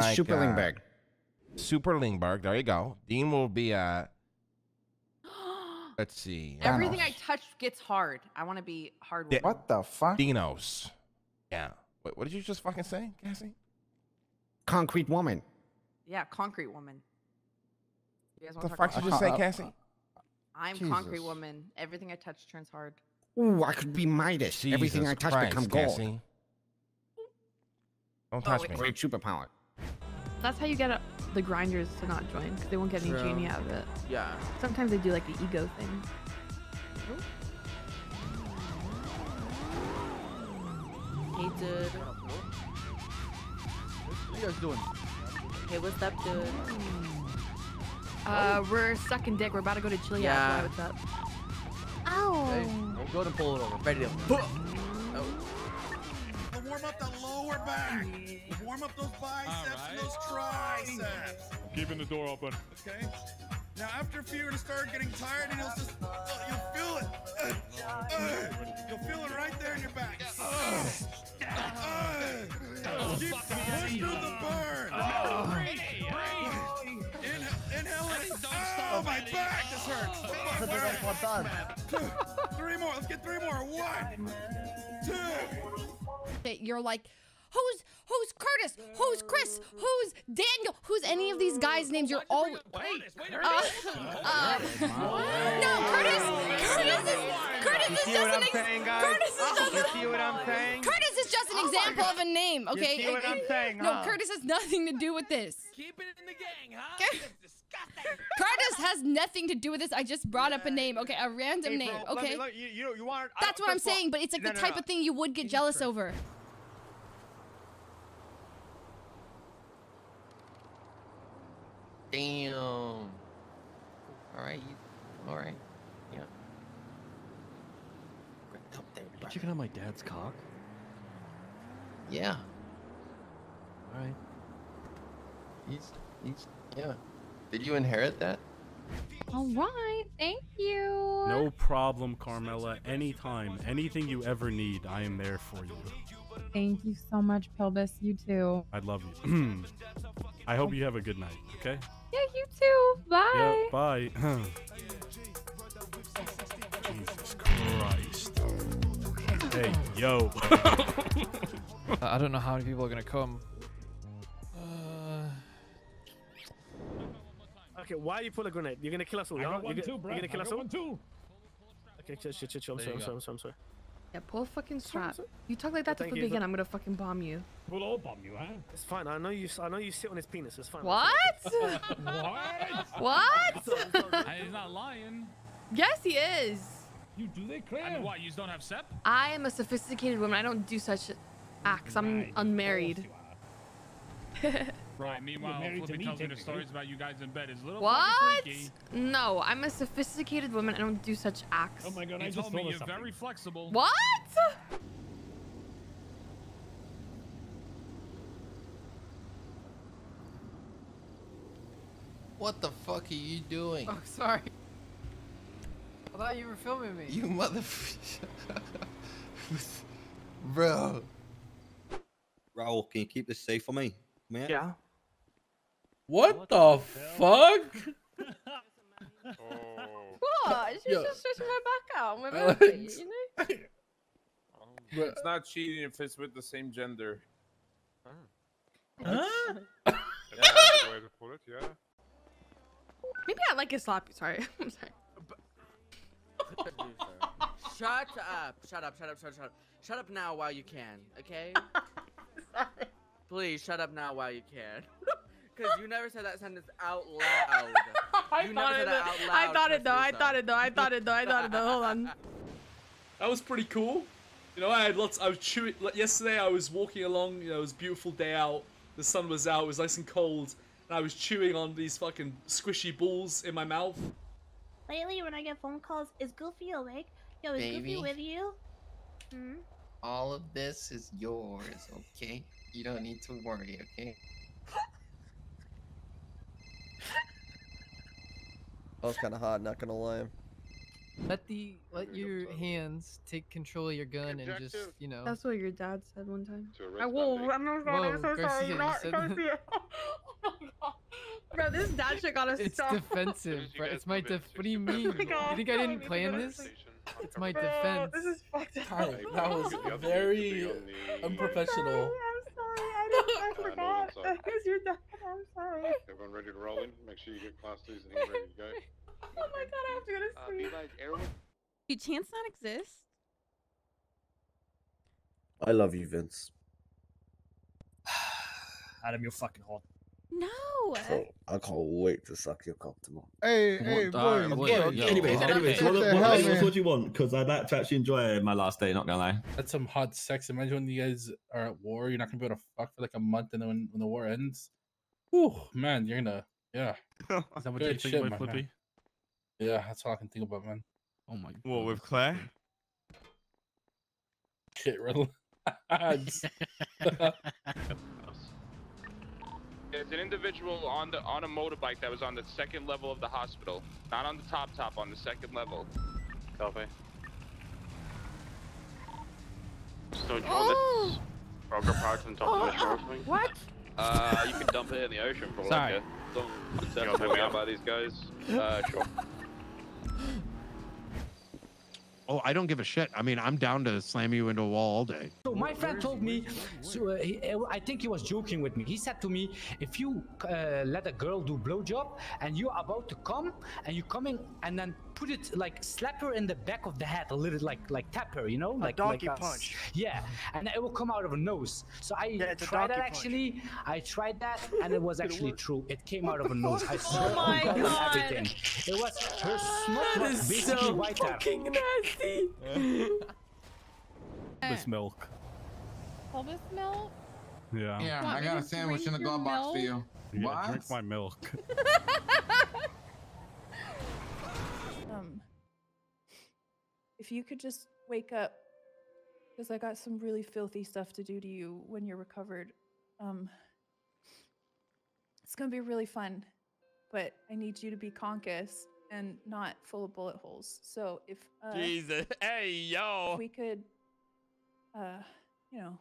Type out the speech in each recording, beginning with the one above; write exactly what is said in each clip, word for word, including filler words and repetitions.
like, Super uh, Lingberg. Super Lingberg. There you go. Dean will be uh let's see. Everything Dinos. I touch gets hard. I want to be hard. Yeah. What the fuck? Dinos. Yeah. Wait, what did you just fucking say, Cassie? Concrete woman. Yeah, concrete woman. You guys want the fuck did you just say, Cassie? Uh, uh, I'm Jesus. Concrete woman. Everything I touch turns hard. Ooh, I could be Midas. Jesus Everything I touch Christ, become gold. Cassie. Don't touch oh, me. Great superpower. That's how you get a, the grinders to not join, because they won't get any True. Genie out of it. Yeah. Sometimes they do like the ego thing. Hey, dude. What are you guys doing? Hey, what's up, dude? Uh, oh. We're sucking dick. We're about to go to Chile. Yeah. What's up? Ow. Hey, I'm going to pull it over. Ready to pull. Oh. Warm up the lower back. Warm up those biceps right. and those triceps. I'm keeping the door open. Okay. Now after a few, you're gonna start getting tired, and you'll just oh, you'll feel it. Uh, uh, you'll feel it right there in your back. Uh, uh, keep pushing through the burn. Oh. Inhale, inhale it. Oh, my back. This hurts. Right. Three more. Let's get three more. One, two. You're like, who's who's Curtis? Who's Chris? Who's Daniel? Who's any of these guys' names? You're all. Wait, wait, uh, uh, no, Curtis. Curtis is Curtis is just an example. Curtis is just an example. Curtis is just an example of a name. Okay. You see what I'm saying, huh? No, Curtis has nothing to do with this. Keep it in the gang, huh? Curtis has nothing to do with this. I just brought yeah. up a name. Okay, a random hey, bro, name. Okay. Look, you, you, you want, That's I, what I'm saying, all, but it's like no, the no, type no. of thing you would get He's jealous different. Over. Damn. All right. All right. Yeah. Up there, you checking on my dad's cock? Yeah. All right. He's. He's. Yeah. Did you inherit that? All right, thank you. No problem, Carmela. Anytime, anything you ever need, I am there for you. Thank you so much, Pelvis. You too. I love you. I hope you have a good night, okay? Yeah, you too. Bye. Yeah, bye. Jesus Christ. Hey, yo. I don't know how many people are going to come. Okay, why do you pull a grenade? You're gonna kill us all. I got one you're, too, bro. You're gonna kill I got us all. One too. Okay, shit, shit, shit. I'm sorry, I'm sorry, I'm sorry. Yeah, pull a fucking strap. You talk like that well, to Flippy again, I'm gonna fucking bomb you. We'll all bomb you, huh? It's fine. I know you. I know you sit on his penis. It's fine. What? What? What? He's not lying. Yes, he is. You do that crap. And what? You don't have sep? I am a sophisticated woman. I don't do such acts. I'm right. unmarried. Right, meanwhile, Flippy tells me the stories about you guys in bed. It's a little What? No, I'm a sophisticated woman. I don't do such acts. Oh my god, you I told just me you're something. Very flexible. What? What the fuck are you doing? Oh, sorry. I thought you were filming me. You motherfucker. Bro. Raul, can you keep this safe for me? Man. Yeah. What, what the, the fuck? What? She yeah. just stretched my back out. My back, you know? It's not cheating if it's with the same gender. Oh. Huh? That's the way to put it, yeah. Maybe I like it sloppy. Sorry. I'm sorry. Shut up. Shut up. Shut up. Shut up. Shut up now while you can, okay? Sorry. Please shut up now while you can. Because you never said that sentence out loud. I, you thought never said that out loud I thought it though. I thought it though. I thought it though. I thought it though. Hold on. That was pretty cool. You know, I had lots. I was chewing. Like, yesterday, I was walking along. You know, it was a beautiful day out. The sun was out. It was nice and cold. And I was chewing on these fucking squishy balls in my mouth. Lately, when I get phone calls, is Goofy awake? Yo, is Baby, Goofy with you? Hmm? All of this is yours, okay? You don't need to worry, okay? That was kind of hot, not gonna lie. Let the let your hands take control of your gun and just, you know. That's what your dad said one time. I will. I'm not sorry. I'm so sorry. Not Garcia. Oh my god. Bro, this dad shit got us. It's stop. defensive, bro. It's my def. What do you mean? You think I didn't plan this? It's my defense. This is fucked up. Alright, that was very unprofessional. I forgot. That was your dad. I'm sorry. Everyone ready to roll in? Make sure you get class C's and he's ready to go. Oh my god, I have to go to sleep. Uh, like Do chance not exist? I love you, Vince. Adam, you're fucking hot. No! So, I can't wait to suck your cock tomorrow. Hey, hey, boy. Anyways, anyways, what, what, what, what, what do you want? Because I'd like to actually enjoy my last day, not gonna lie. That's some hot sex. Imagine when you guys are at war, you're not gonna be able to fuck for like a month, and then when, when the war ends, whew, man, you're gonna, yeah. Is that what you think about, Flippy? Man. Yeah, that's all I can think about, man. Oh my god. What, with Claire? Shit, Riddle. There's an individual on the on a motorbike that was on the second level of the hospital. Not on the top top, on the second level. Copy. So, oh! Roger parked on top oh, of the shore swing. What? Uh, you can dump it in the ocean for Sorry. like a... Don't you know, me out by these guys. Uh, sure. Oh, I don't give a shit. I mean, I'm down to slam you into a wall all day. So my friend told me, so, uh, he, uh, I think he was joking with me. He said to me, if you uh, let a girl do blowjob and you're about to come and you're coming and then put it like slap her in the back of the head a little, like like tap her, you know, like a donkey like punch. Yeah, and it will come out of her nose. So I yeah, tried that punch. actually. I tried that and it was actually true. It came out of her nose. I oh my god! god. Everything. It was her smoke that was basically so white fucking out. Nasty. This milk. All this milk? Yeah. Yeah, I got a sandwich in the glove box for you. Yeah, what? Drink my milk. um, if you could just wake up, because I got some really filthy stuff to do to you when you're recovered. Um, it's gonna be really fun, but I need you to be Conkus. And not full of bullet holes. So if uh, Jesus, hey yo, if we could, uh, you know,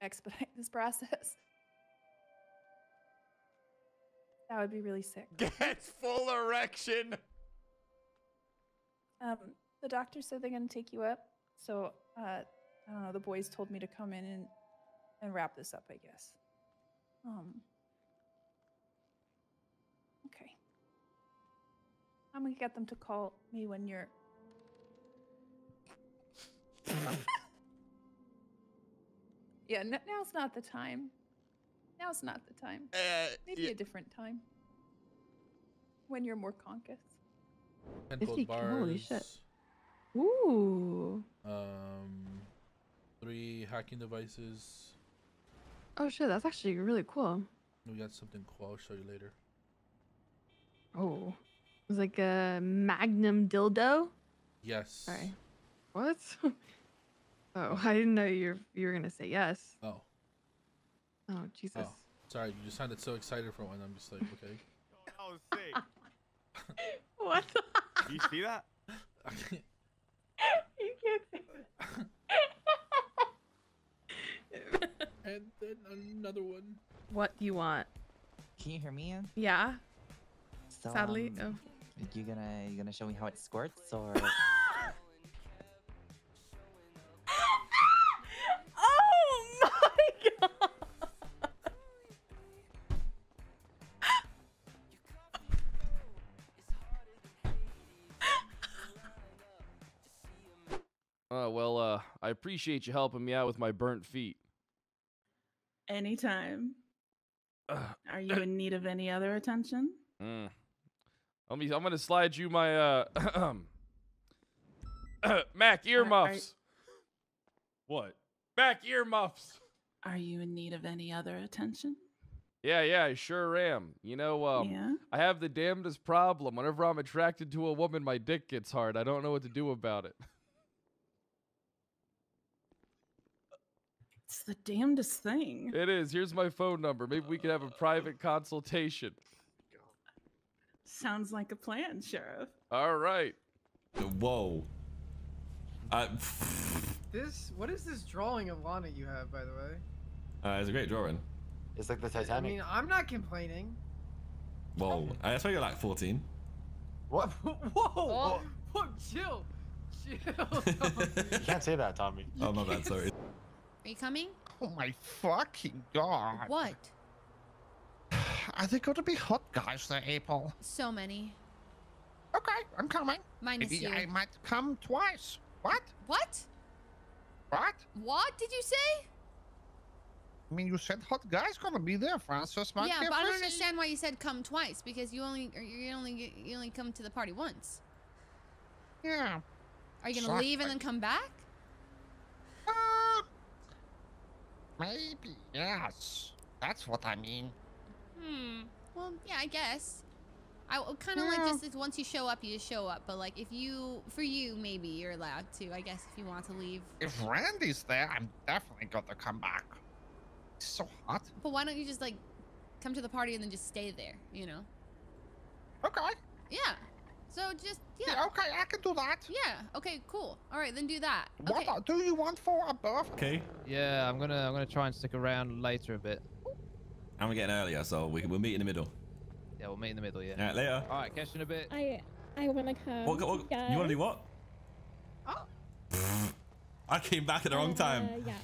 expedite this process. That would be really sick. Get full erection. Um, the doctor said they're gonna take you up. So uh, I don't know. The boys told me to come in and and wrap this up, I guess. Um. I'm gonna get them to call me when you're. yeah, n now's not the time. Now's not the time. Uh, Maybe yeah. a different time. When you're more concussed. fifty K, holy shit. Ooh. Um, three hacking devices. Oh shit, that's actually really cool. We got something cool. I'll show you later. Oh. It was like a magnum dildo? Yes. Sorry. What? Oh, I didn't know you were, you were going to say yes. Oh. Oh, Jesus. Oh, sorry, you just sounded so excited for one. I'm just like, okay. Oh, sick. What? Do you see that? You can't see that. And then another one. What do you want? Can you hear me in? Yeah. So, Sadly, um, oh. You gonna you gonna show me how it squirts or? Oh my god! uh, well, uh, I appreciate you helping me out with my burnt feet. Anytime. Uh, Are you in need of any other attention? Mm. Let me, I'm gonna slide you my uh Mac earmuffs. Are, are, what? Mac earmuffs. Are you in need of any other attention? Yeah, yeah, I sure am. You know, um yeah? I have the damnedest problem. Whenever I'm attracted to a woman, my dick gets hard. I don't know what to do about it. It's the damnedest thing. It is. Here's my phone number. Maybe we could have a private consultation. Sounds like a plan, Sheriff. All right. Whoa. Uh, this, what is this drawing of Lana you have, by the way? Uh, it's a great drawing. It's like the Titanic. I mean, I'm not complaining. Whoa. I that's why you're like fourteen. What? Whoa. Oh. Whoa. Chill. Chill. You can't say that, Tommy. You oh, my bad. Sorry. Are you coming? Oh, my fucking God. What? Are there going to be hot guys there, April? So many. Okay, I'm coming. Minus Maybe you. I might come twice. What? What? What? What did you say? I mean, you said hot guy's gonna be there, Francis. Yeah, but I don't understand why you said come twice because you only you only you only come to the party once. Yeah. Are you gonna leave and then come back? Uh, maybe yes. That's what I mean. Hmm. Well, yeah, I guess. I kind of yeah. like just once you show up, you just show up. But like if you, for you, maybe you're allowed to, I guess, if you want to leave. If Randy's there, I'm definitely going to come back. It's so hot. But why don't you just like come to the party and then just stay there, you know? Okay. Yeah. So just, yeah. yeah okay, I can do that. Yeah. Okay, cool. All right, then do that. What okay. do you want for a buff? Okay. Yeah, I'm going to I'm gonna try and stick around later a bit. I'm getting earlier, so we, we'll meet in the middle. Yeah, we'll meet in the middle, yeah. All right, later. All right, catch you in a bit. I, I want to come. What, what, yeah. You want to do what? Oh. I came back at the uh, wrong time. Uh, yeah.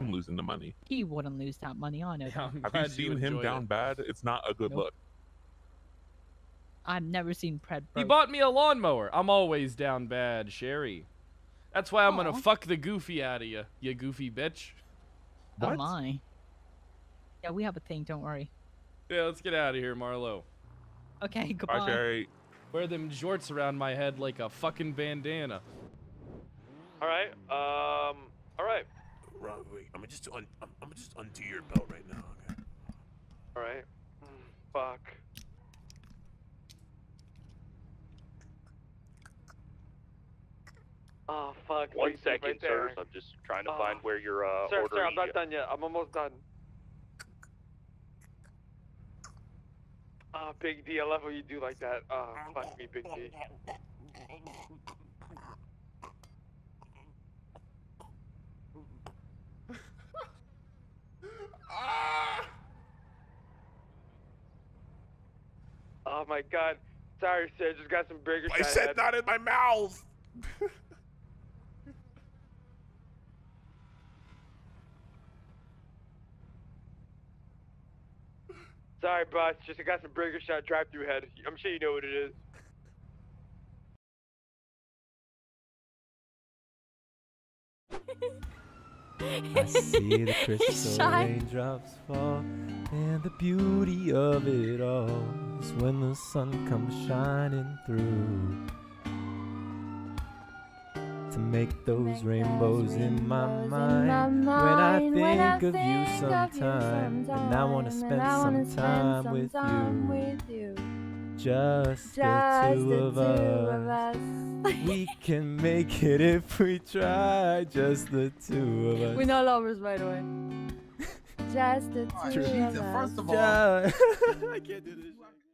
I'm losing the money. He wouldn't lose that money, I know. Yeah, Have you seen you him down it. bad? It's not a good nope. look. I've never seen Pred broke. He bought me a lawnmower. I'm always down bad, Sherry. That's why I'm going to fuck the goofy out of you, you goofy bitch. What? Oh, my. Yeah, we have a thing, don't worry. Yeah, let's get out of here, Marlo. Okay, goodbye. Bye, Sherry. Wear them jorts around my head like a fucking bandana. All right, um, all right. Rob, wait, I'm gonna just, un I'm, I'm just undo your belt right now, okay? All right, mm, fuck. Oh, fuck. One wait, second, right sir, so I'm just trying to oh. find where your uh, sir, order Sir, I'm not done yet, I'm almost done. Ah, uh, Big D, I love how you do like that. Ah, uh, fuck me, Big D. Ah! Oh my God. Sorry, sir. Just got some burgers. I said that in my mouth. Sorry, boss. Just I got some burger shot drive-through head. I'm sure you know what it is. I see the crystal raindrops fall, and the beauty of it all is when the sun comes shining through to make those rainbows in my mind. When I think, when I think of you sometime, of you and I want to spend some time, some with, time you. with you, just, just the two, the of, two us. of us. We can make it if we try, just the two of us. We're not lovers, by the way. Just the two oh, of us. First of all, I can't do this.